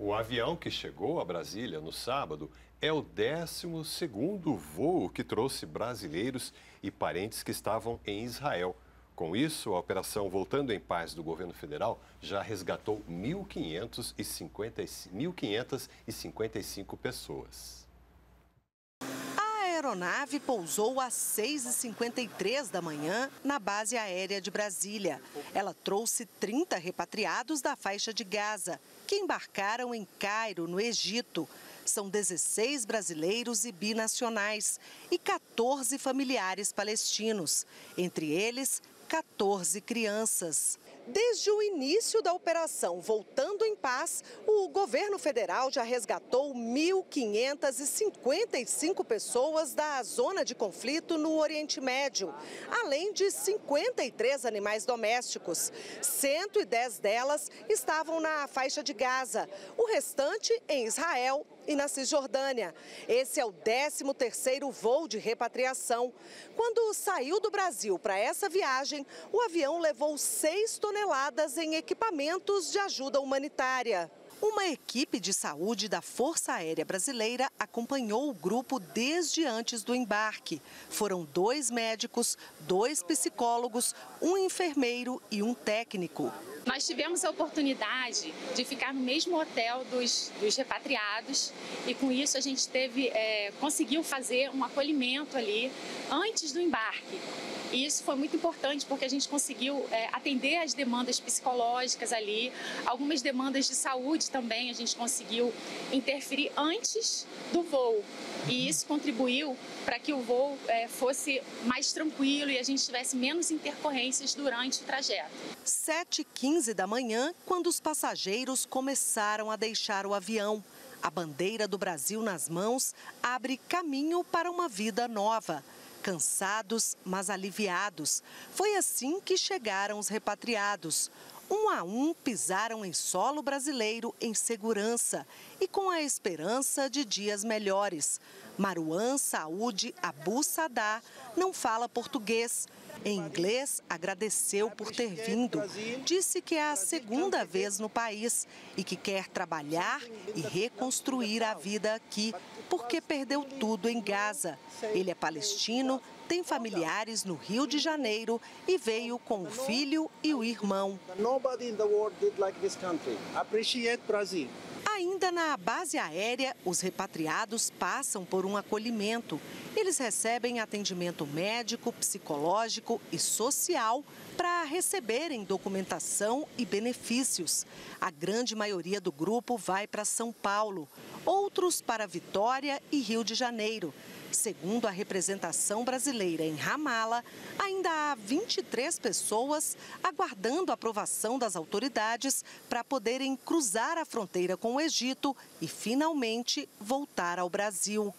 O avião que chegou a Brasília no sábado é o 12º voo que trouxe brasileiros e parentes que estavam em Israel. Com isso, a operação Voltando em Paz do governo federal já resgatou 1.555 pessoas. A aeronave pousou às 6h53 da manhã na base aérea de Brasília. Ela trouxe 30 repatriados da faixa de Gaza, que embarcaram em Cairo, no Egito. São 16 brasileiros e binacionais e 14 familiares palestinos, entre eles 14 crianças. Desde o início da operação Voltando em Paz, o governo federal já resgatou 1.555 pessoas da zona de conflito no Oriente Médio, além de 53 animais domésticos. 110 delas estavam na faixa de Gaza, o restante em Israel e na Cisjordânia. Esse é o 13º voo de repatriação. Quando saiu do Brasil para essa viagem, o avião levou 6 toneladas em equipamentos de ajuda humanitária. Uma equipe de saúde da Força Aérea Brasileira acompanhou o grupo desde antes do embarque. Foram 2 médicos, 2 psicólogos, 1 enfermeiro e 1 técnico. Nós tivemos a oportunidade de ficar no mesmo hotel dos repatriados e com isso a gente conseguiu fazer um acolhimento ali antes do embarque. E isso foi muito importante porque a gente conseguiu atender as demandas psicológicas ali, algumas demandas de saúde também a gente conseguiu interferir antes do voo. E isso contribuiu para que o voo fosse mais tranquilo e a gente tivesse menos intercorrências durante o trajeto. 7h15 da manhã, quando os passageiros começaram a deixar o avião. A bandeira do Brasil nas mãos abre caminho para uma vida nova. Cansados, mas aliviados. Foi assim que chegaram os repatriados. 1 a 1 pisaram em solo brasileiro em segurança e com a esperança de dias melhores. Marwan Saoud Abu Sadá não fala português. Em inglês, agradeceu por ter vindo. Disse que é a 2ª vez no país e que quer trabalhar e reconstruir a vida aqui, porque perdeu tudo em Gaza. Ele é palestino, tem familiares no Rio de Janeiro e veio com o filho e o irmão. Ainda na base aérea, os repatriados passam por um acolhimento. Eles recebem atendimento médico, psicológico e social para receberem documentação e benefícios. A grande maioria do grupo vai para São Paulo, outros para Vitória e Rio de Janeiro. Segundo a representação brasileira em Ramala, ainda há 23 pessoas aguardando a aprovação das autoridades para poderem cruzar a fronteira com o Egito e, finalmente, voltar ao Brasil.